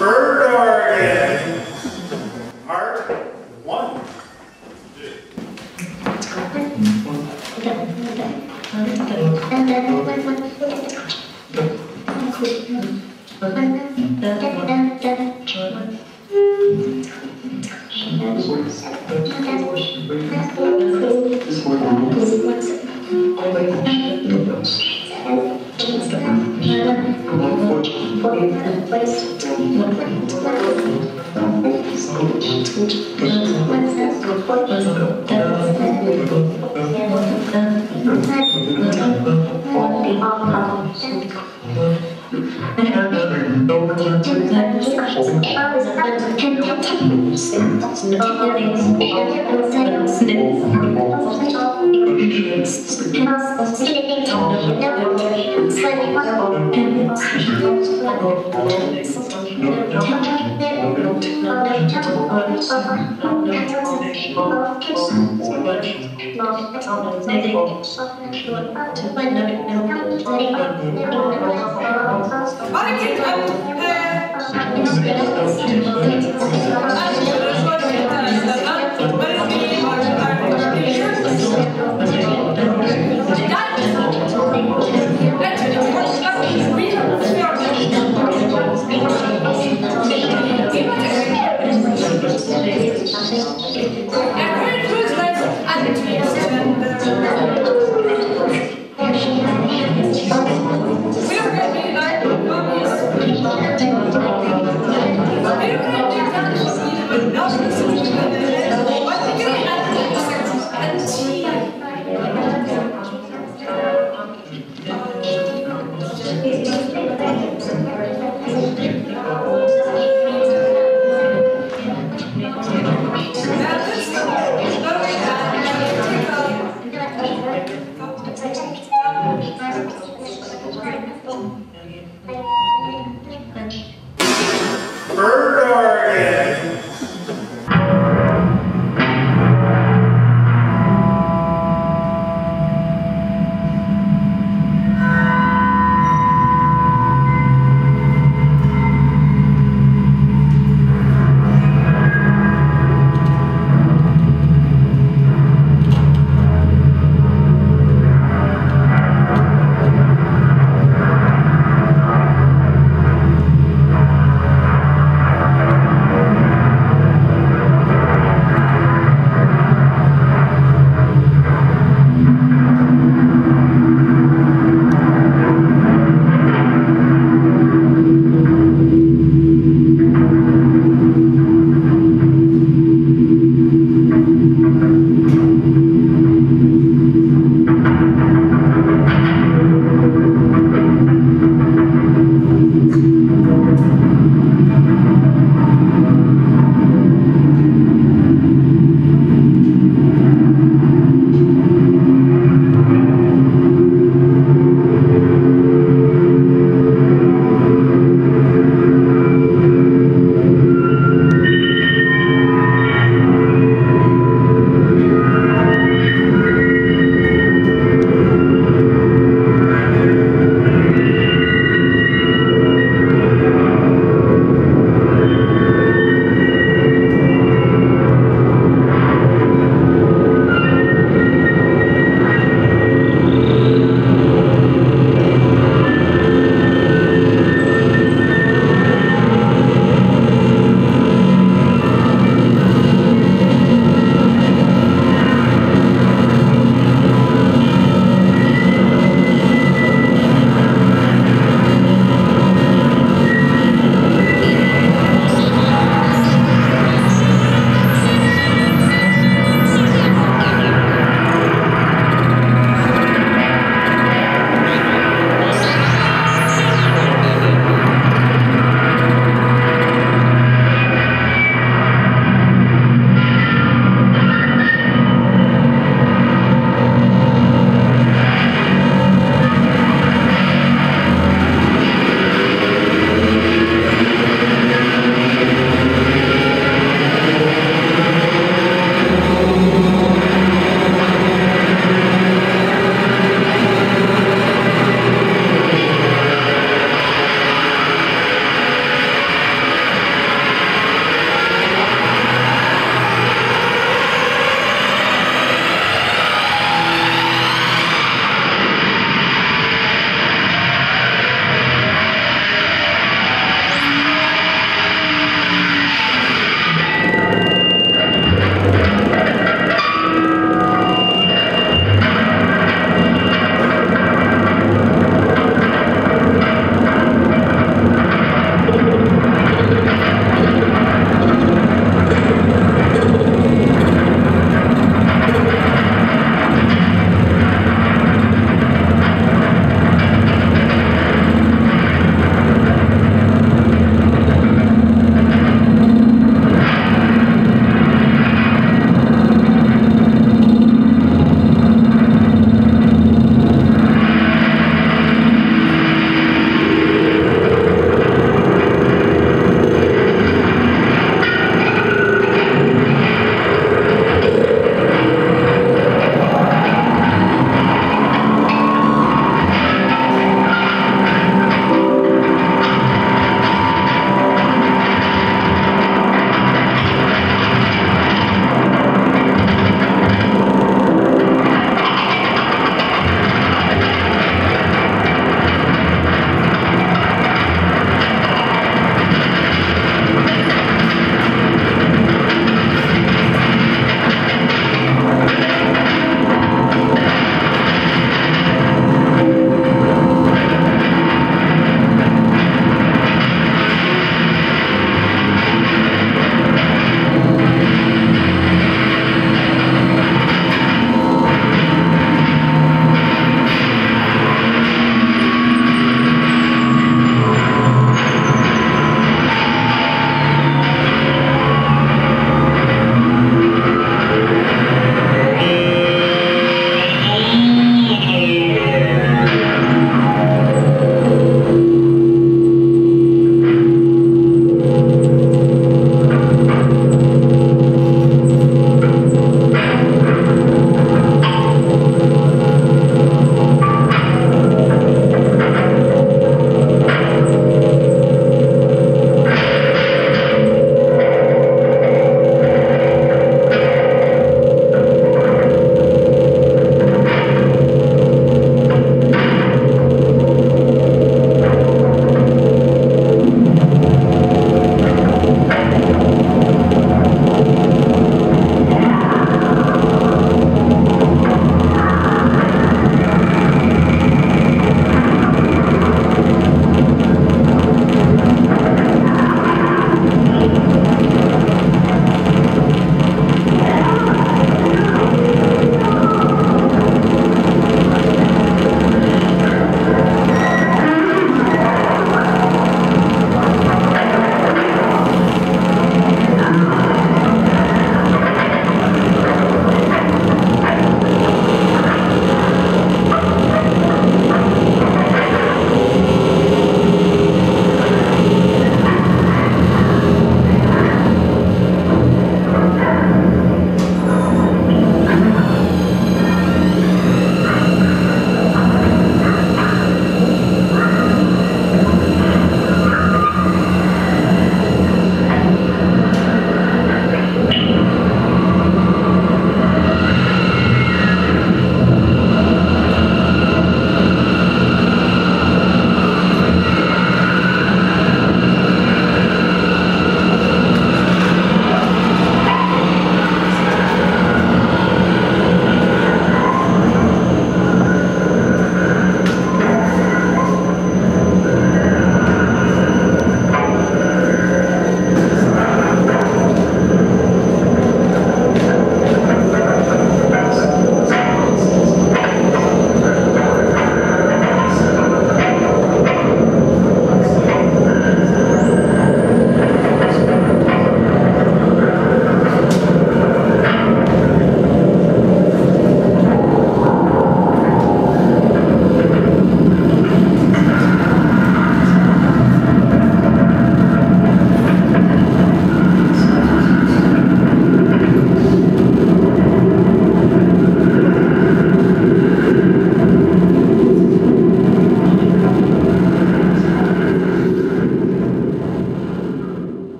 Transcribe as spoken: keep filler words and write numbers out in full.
Bird Organ. Part one. What